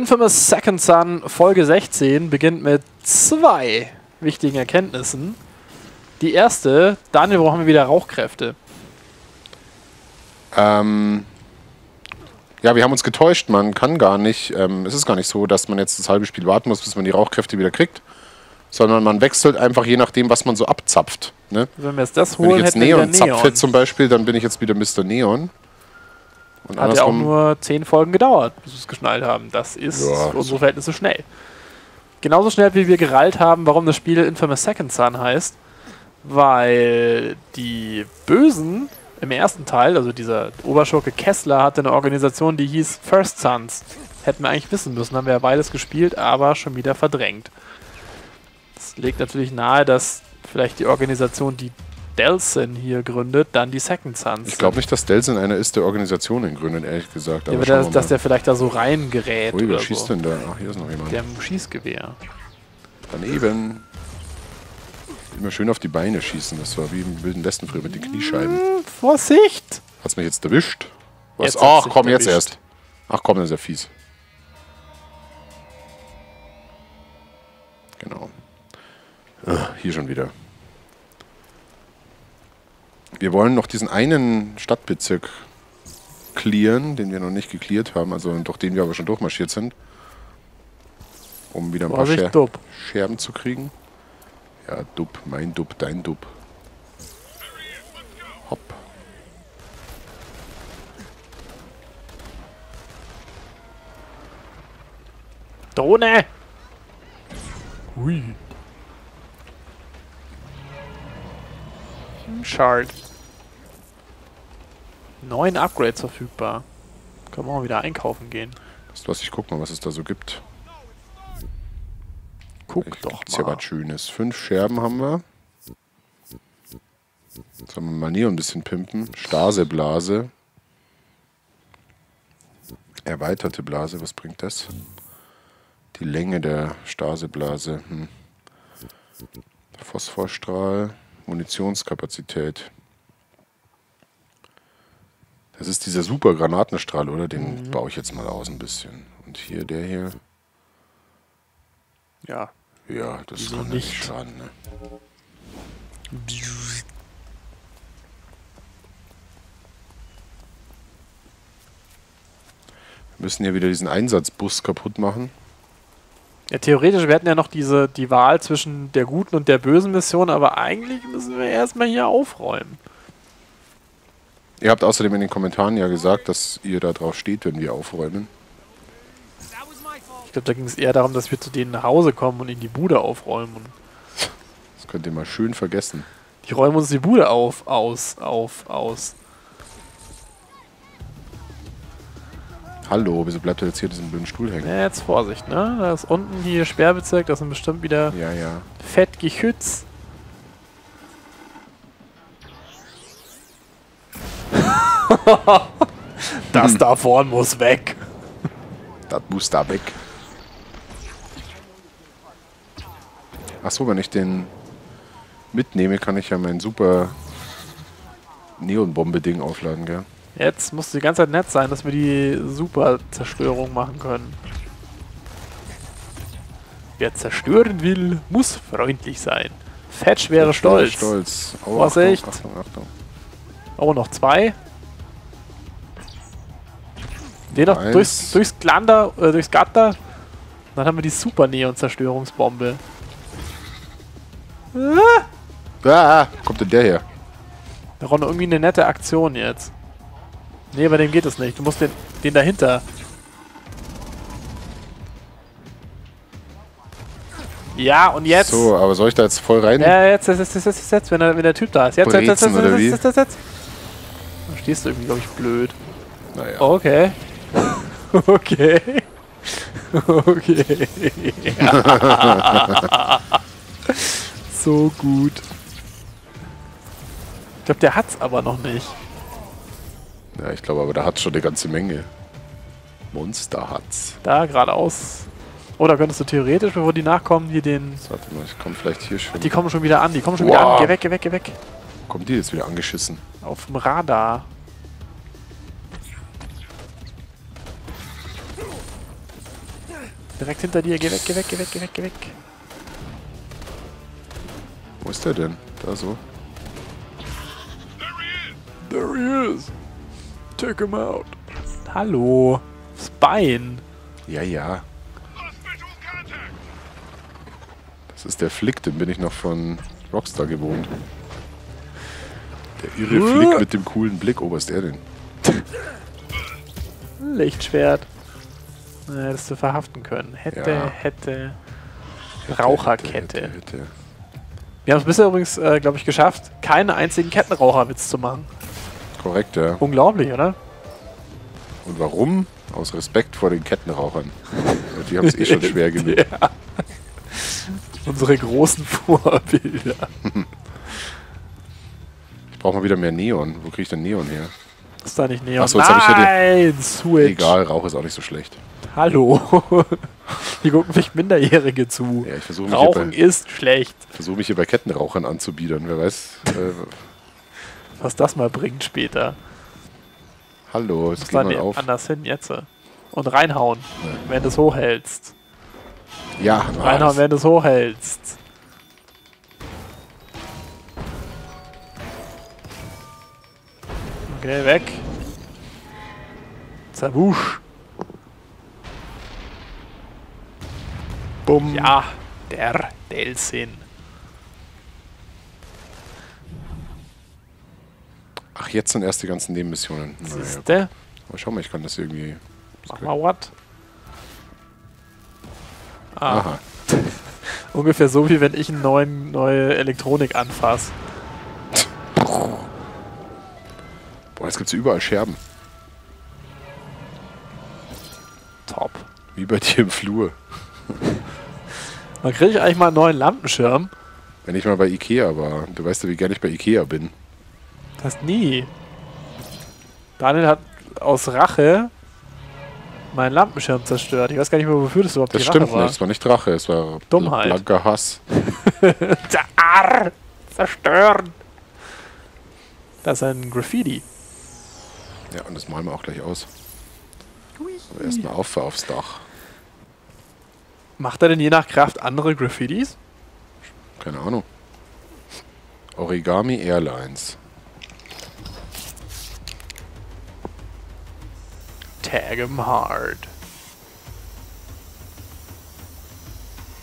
Infamous: Second Son, Folge 16, beginnt mit 2 wichtigen Erkenntnissen. Die erste, Daniel, brauchen wir wieder Rauchkräfte. Ja, wir haben uns getäuscht, man kann gar nicht, es ist gar nicht so, dass man jetzt das halbe Spiel warten muss, bis man die Rauchkräfte wieder kriegt, sondern man wechselt einfach je nachdem, was man so abzapft. Ne? Wenn wir jetzt das holen, wenn ich jetzt Neon zapfe zum Beispiel, dann bin ich jetzt wieder Mr. Neon. Und hat ja auch nur 10 Folgen gedauert, bis wir es geschnallt haben. Das ist für unsere Verhältnisse schnell. Genauso schnell, wie wir gerallt haben, warum das Spiel Infamous Second Son heißt, weil die Bösen im ersten Teil, also dieser Oberschurke Kessler, hatte eine Organisation, die hieß First Sons. Hätten wir eigentlich wissen müssen, haben wir ja beides gespielt, aber schon wieder verdrängt. Das legt natürlich nahe, dass vielleicht die Organisation, die Delsin hier gründet, dann die Second Sons. Ich glaube nicht, dass Delsin einer ist, der Organisationen gründet, ehrlich gesagt. Aber ja, aber dass der vielleicht da so reingerät. Ui, wer schießt denn da? Ach, hier ist noch jemand. Der im Schießgewehr. Daneben. Immer schön auf die Beine schießen. Das war wie im Wilden Westen früher mit den Kniescheiben. Vorsicht! Hat's mich jetzt erwischt? Was? Ach komm, jetzt erst. Ach komm, das ist ja fies. Genau. Ach, hier schon wieder. Wir wollen noch diesen einen Stadtbezirk clearen, den wir noch nicht gecleart haben, also durch den wir aber schon durchmarschiert sind. Um wieder ein paar Scherben zu kriegen. Ja, Dupp, mein Dupp, dein Dupp. Hopp. Drohne! Hui. Shard. 9 Upgrades verfügbar. Können wir auch wieder einkaufen gehen. Ich guck mal, was es da so gibt. Guck vielleicht doch mal. Ist ja was Schönes. 5 Scherben haben wir. Sollen wir mal Neon ein bisschen pimpen. Staseblase. Erweiterte Blase, was bringt das? Die Länge der Staseblase. Hm. Phosphorstrahl. Munitionskapazität. Das ist dieser super Granatenstrahl, oder? Den baue ich jetzt mal aus ein bisschen. Und hier, der hier. Ja. Ja, das kann ja nicht schaden, ne? Wir müssen ja wieder diesen Einsatzbus kaputt machen. Ja, theoretisch, wir hätten ja noch die Wahl zwischen der guten und der bösen Mission, aber eigentlich müssen wir erstmal hier aufräumen. Ihr habt außerdem in den Kommentaren ja gesagt, dass ihr da drauf steht, wenn wir aufräumen. Ich glaube, da ging es eher darum, dass wir zu denen nach Hause kommen und in die Bude aufräumen. Das könnt ihr mal schön vergessen. Die räumen uns die Bude aus. Hallo, wieso bleibt er jetzt hier in diesem blöden Stuhl hängen? Ja, jetzt Vorsicht, ne? Da ist unten hier Sperrbezirk, das sind bestimmt wieder fett Geschütz. Das da vorn muss weg. Das muss da weg. Achso, wenn ich den mitnehme, kann ich ja mein super Neonbombe-Ding aufladen, gell? Jetzt musst du die ganze Zeit nett sein, dass wir die Super-Zerstörung machen können. Wer zerstören will, muss freundlich sein. Fetch wäre stolz. Oh, Vorsicht. Achtung, Achtung. Oh, noch 2. Den noch durchs Gatter. Dann haben wir die Super-Neon-Zerstörungsbombe. Ah, kommt denn der her? Da braucht noch irgendwie eine nette Aktion jetzt. Nee, bei dem geht es nicht. Du musst den dahinter. Ja, und jetzt. So, aber soll ich da jetzt voll rein? Ja, jetzt, wenn der Typ da ist. Jetzt. Da stehst du irgendwie, glaube ich, blöd. Naja. Okay. Okay. Okay. Ja. So gut. Ich glaube, der hat's aber noch nicht. Ja, ich glaube, aber da hat's schon eine ganze Menge. Monster hat's. Da, geradeaus. Oh, da könntest du theoretisch, bevor die nachkommen, hier den... Warte mal, ich komme vielleicht hier schon. Ach, die kommen schon wieder an, Geh weg, geh weg. Kommen die jetzt wieder angeschissen? Auf dem Radar. Direkt hinter dir, geh weg, geh weg, geh weg, geh weg, geh weg. Wo ist der denn? Da so. There he is! Take him out! Hallo! Spine! Ja, ja. Das ist der Flick, den bin ich noch von Rockstar gewohnt. Der irre Flick mit dem coolen Blick. Oh, was ist der denn? Lichtschwert. Na, hättest du verhaften können. Hätte, ja. hätte. Raucherkette. Hätte. Wir haben es bisher übrigens, glaube ich, geschafft, keinen einzigen Kettenraucherwitz zu machen. Korrekt, ja. Unglaublich, oder? Und warum? Aus Respekt vor den Kettenrauchern. Die haben es eh schon schwer genug. Ja. Unsere großen Vorbilder. Ich brauche mal wieder mehr Neon. Wo kriege ich denn Neon her? Ist da nicht Neon? Achso, jetzt habe ich ja den Switch. Egal, Rauch ist auch nicht so schlecht. Hallo. Die gucken mich Minderjährige zu. Ja, ich Rauchen ist schlecht. Ich versuche mich hier bei Kettenrauchern anzubiedern. Wer weiß, was das mal bringt später. Hallo, es geht mal auf. Anders hin jetzt. Und reinhauen, wenn du es hochhältst. Ja, reinhauen, wenn du es hochhältst. Okay, weg. Zabusch. Bumm. Ja, der Delsin. Ach, jetzt sind erst die ganzen Nebenmissionen. Naja, aber schau mal, ich kann das irgendwie... Mach mal what? Ah. Aha. Ungefähr so, wie wenn ich eine neue Elektronik anfasse. Boah, jetzt gibt's überall Scherben. Top. Wie bei dir im Flur. Man kriegt eigentlich mal einen neuen Lampenschirm. Wenn ich mal bei Ikea war. Du weißt ja, wie gerne ich bei Ikea bin. Das nie. Daniel hat aus Rache meinen Lampenschirm zerstört. Ich weiß gar nicht mehr, wofür das überhaupt die Rache war. Das stimmt nicht, es war nicht Rache, es war Dummheit. Blanker Hass. Zerstören! Das ist ein Graffiti. Ja, und das malen wir auch gleich aus. Aber erstmal aufs Dach. Macht er denn je nach Kraft andere Graffitis? Keine Ahnung. Origami Airlines. Tag 'em Hard.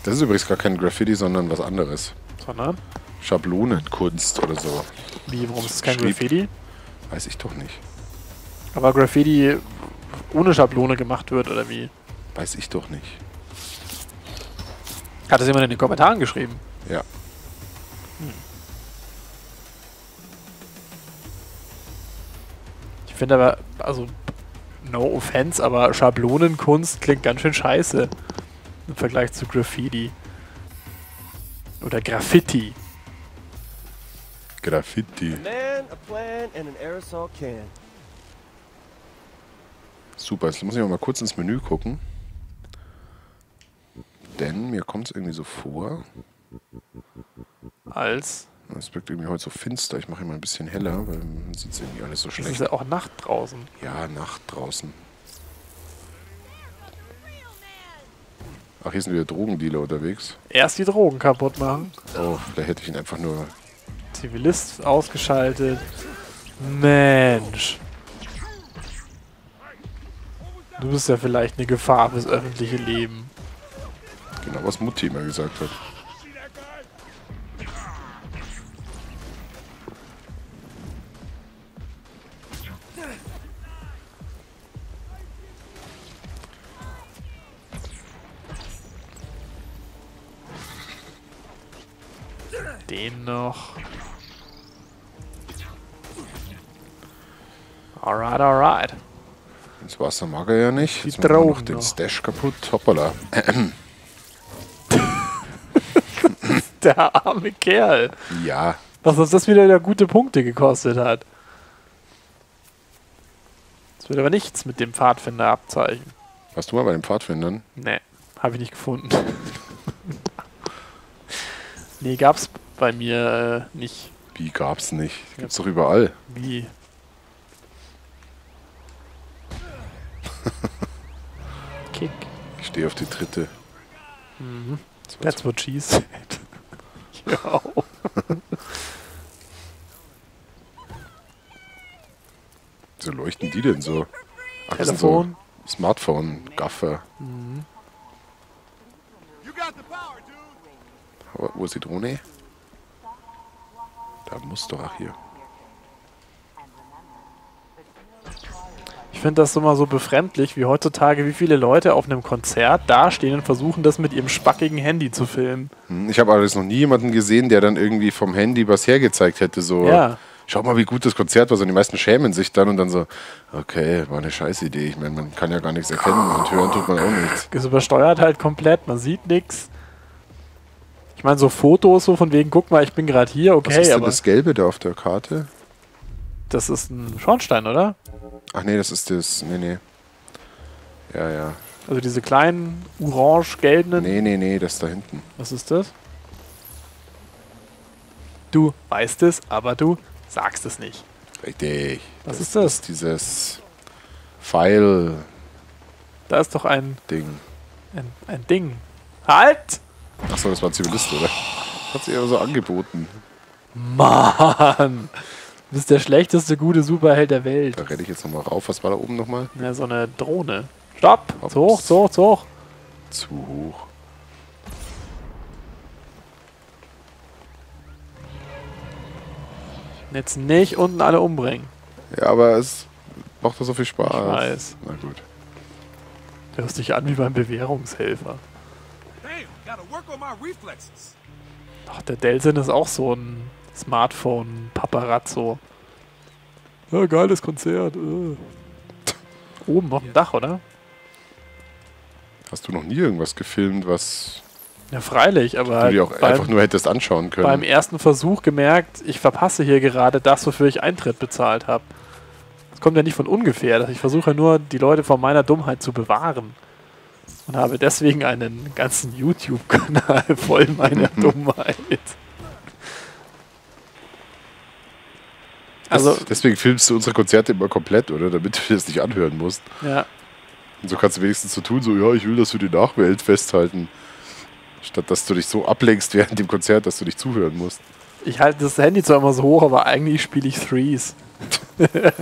Das ist übrigens gar kein Graffiti, sondern was anderes. Sondern? Schablonenkunst oder so. Wie, warum ist es kein Graffiti? Weiß ich doch nicht. Aber Graffiti ohne Schablone gemacht wird, oder wie? Weiß ich doch nicht. Hat das jemand in den Kommentaren geschrieben? Ja. Ich finde aber, also... No offense, aber Schablonenkunst klingt ganz schön scheiße im Vergleich zu Graffiti. Oder Graffiti. Graffiti. Super, jetzt muss ich mal kurz ins Menü gucken. Denn mir kommt es irgendwie so vor. Als? Es wirkt irgendwie heute so finster. Ich mache ihn mal ein bisschen heller, weil man sieht es irgendwie alles so schlecht. Es ist ja auch Nacht draußen. Ja, Nacht draußen. Ach, hier sind wieder Drogendealer unterwegs. Erst die Drogen kaputt machen. Oh, vielleicht hätte ich ihn einfach nur... Zivilist ausgeschaltet. Mensch. Du bist ja vielleicht eine Gefahr fürs öffentliche Leben. Genau, was Mutti immer gesagt hat. Den noch. Alright, alright. Das Wasser mag er ja nicht. Jetzt machen wir noch den Stash kaputt. Hoppala. Der arme Kerl. Ja. Was uns das wieder gute Punkte gekostet hat. Es wird aber nichts mit dem Pfadfinderabzeichen. Warst du mal bei den Pfadfindern? Nee, habe ich nicht gefunden. Nee, gab's bei mir nicht. Wie gab's nicht? Gibt's doch überall. Wie? Kick. Ich Stehe auf die dritte. Mhm. That's what she said. Ja. Wieso leuchten die denn so? Telefon. So Smartphone, Gaffer. Mhm. Aber wo ist die Drohne? Da muss doch auch hier. Ich finde das immer so befremdlich, wie heutzutage, wie viele Leute auf einem Konzert dastehen und versuchen, das mit ihrem spackigen Handy zu filmen. Ich habe allerdings noch nie jemanden gesehen, der dann irgendwie vom Handy was hergezeigt hätte. So, ja. Schau mal, wie gut das Konzert war. So, die meisten schämen sich dann und dann so, okay, war eine scheiß Idee. Ich meine, man kann ja gar nichts erkennen und hören tut man auch nichts. Es übersteuert halt komplett, man sieht nichts. Ich meine, so Fotos so von wegen, guck mal, ich bin gerade hier, okay. Was ist denn aber das Gelbe da auf der Karte? Das ist ein Schornstein, oder? Ach nee, das ist das. Nee, nee. Ja, ja. Also diese kleinen, orange-gelbenen. Nee, nee, nee, das da hinten. Was ist das? Du weißt es, aber du sagst es nicht. Richtig. Was ist das? Das ist dieses Pfeil. Da ist doch ein Ding. Ein Ding. Halt! Achso, das war ein Zivilist, oder? Das hat sich aber so angeboten. Mann! Du bist der schlechteste gute Superheld der Welt. Da renne ich jetzt nochmal rauf. Was war da oben nochmal? Ja, so eine Drohne. Stopp! Hops. Zu hoch, zu hoch, zu hoch. Zu hoch. Jetzt nicht unten alle umbringen. Ja, aber es macht doch so viel Spaß. Ich weiß. Na gut. Du hörst dich an wie beim Bewährungshelfer. Ach, der Delsin ist auch so ein Smartphone, Paparazzo. Ja, geiles Konzert. Oben noch ein Dach, oder? Hast du noch nie irgendwas gefilmt, was... Ja, freilich, aber... Du dir auch einfach nur hättest anschauen können. Beim ersten Versuch gemerkt, ich verpasse hier gerade das, wofür ich Eintritt bezahlt habe. Das kommt ja nicht von ungefähr, dass ich versuche nur, die Leute vor meiner Dummheit zu bewahren. Und habe deswegen einen ganzen YouTube-Kanal voll meiner Dummheit. Also deswegen filmst du unsere Konzerte immer komplett, oder? Damit du das nicht anhören musst. Ja. Und so kannst du wenigstens so tun, so, ja, ich will, dass du die Nachwelt festhalten. Statt, dass du dich so ablenkst während dem Konzert, dass du dich zuhören musst. Ich halte das Handy zwar immer so hoch, aber eigentlich spiele ich Threes. Wie ist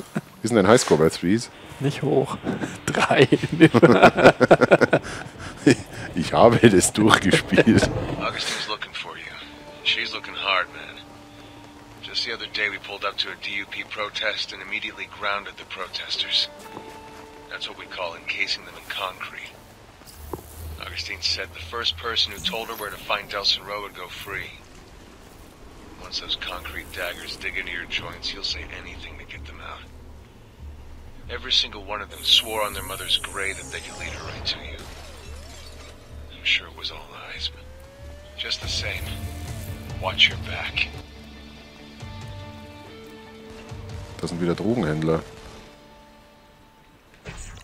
denn dein Highscore bei Threes? Nicht hoch. 3. Ich habe das durchgespielt. Augustine's looking for you. She's looking hard, man. Just the other day we pulled up to a DUP protest and immediately grounded the protesters. That's what we call encasing them in concrete. Augustine said the first person who told her where to find Delson Rowe would go free. Once those concrete daggers dig into your joints, you'll say anything to get them out. Every single one of them swore on their mother's grave that they could lead her right to you. I'm sure it was all lies, but just the same, watch your back. Das sind wieder Drogenhändler.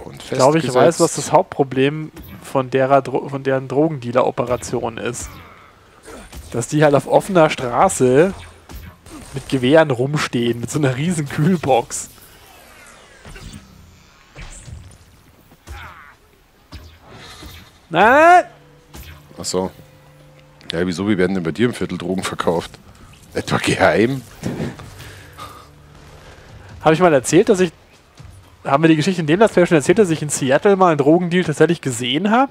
Und ich glaube, ich weiß, was das Hauptproblem von deren Drogendealer-Operation ist. Dass die halt auf offener Straße mit Gewehren rumstehen, mit so einer riesen Kühlbox. Nein! Ach so. Ja, wieso? Wie werden denn bei dir im Viertel Drogen verkauft? Etwa geheim? Habe ich mal erzählt, dass ich... Haben wir die Geschichte in dem Last schon erzählt, dass ich in Seattle mal einen Drogendeal tatsächlich gesehen habe?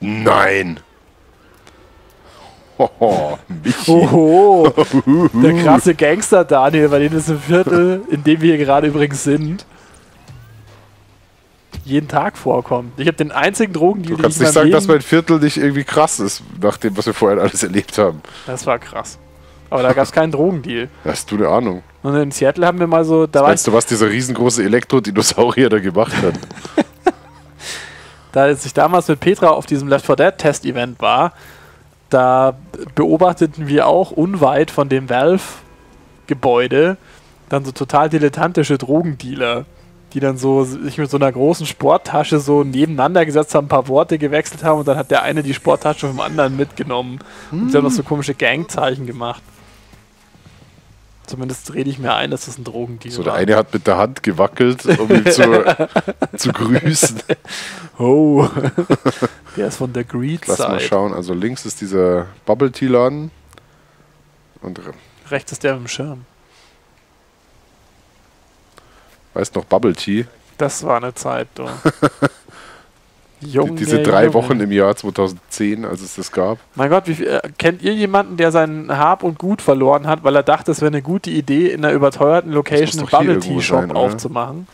Nein! Hoho, Michi. Oho, der krasse Gangster Daniel, bei dem ist im Viertel, in dem wir hier gerade übrigens sind, jeden Tag vorkommt. Ich habe den einzigen Drogendeal, den ich... Du kannst nicht sagen, dass mein Viertel nicht irgendwie krass ist, nach dem, was wir vorher alles erlebt haben. Das war krass. Aber da gab es keinen Drogendeal. Hast du eine Ahnung? Und in Seattle haben wir mal so... Da weißt du, was dieser riesengroße Elektrodinosaurier da gemacht hat? Da ich damals mit Petra auf diesem Left 4 Dead Test-Event war, da beobachteten wir auch unweit von dem Valve-Gebäude dann so total dilettantische Drogendealer, die dann so sich mit so einer großen Sporttasche so nebeneinander gesetzt haben, ein paar Worte gewechselt haben und dann hat der eine die Sporttasche vom anderen mitgenommen. Und sie haben noch so komische Gangzeichen gemacht. Zumindest rede ich mir ein, dass das ein Drogendeal war. So, der eine hat mit der Hand gewackelt, um ihn zu grüßen. Oh, der ist von der Greed-Seite. Lass mal schauen, also links ist dieser Bubble-Tea-Laden und rechts ist der mit dem Schirm. Weißt noch Bubble-Tea? Das war eine Zeit, du. Junge, diese drei Junge. Wochen im Jahr 2010, als es das gab. Mein Gott, wie viel, kennt ihr jemanden, der seinen Hab und Gut verloren hat, weil er dachte, es wäre eine gute Idee, in einer überteuerten Location einen Bubble-Tea-Shop aufzumachen?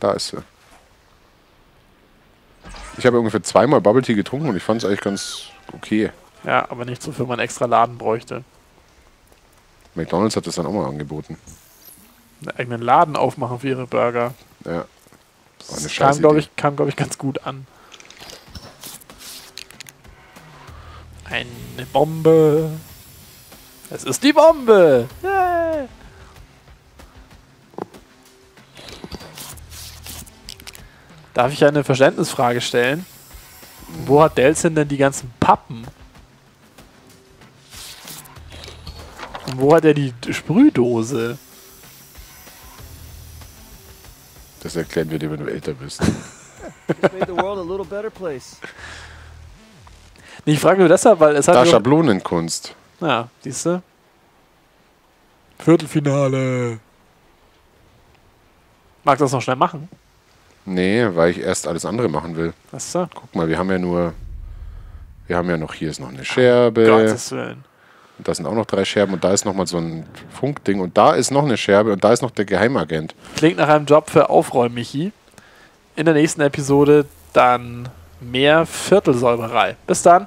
Da ist sie. Ich habe ungefähr zweimal Bubble-Tea getrunken und ich fand es eigentlich ganz okay. Ja, aber nicht so, für man einen extra Laden bräuchte. McDonald's hat das dann auch mal angeboten. Einen eigenen Laden aufmachen für ihre Burger. Ja. Das kam, glaube ich, ganz gut an. Eine Bombe. Es ist die Bombe. Yeah. Darf ich eine Verständnisfrage stellen? Wo hat Delsin denn die ganzen Pappen? Und wo hat er die Sprühdose? Das erklären wir dir, wenn du älter bist. Nee, ich frage nur deshalb, weil es hat... Da Schablonenkunst. Ja, siehst du? Viertelfinale. Magst du das noch schnell machen? Nee, weil ich erst alles andere machen will. Was so? Guck mal, wir haben ja nur... Wir haben ja noch... Hier ist noch eine Scherbe. Gottes Willen. Und da sind auch noch 3 Scherben und da ist nochmal so ein Funkding und da ist noch eine Scherbe und da ist noch der Geheimagent. Klingt nach einem Job für Aufräumen, Michi. In der nächsten Episode dann mehr Viertelsäuberei. Bis dann.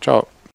Ciao.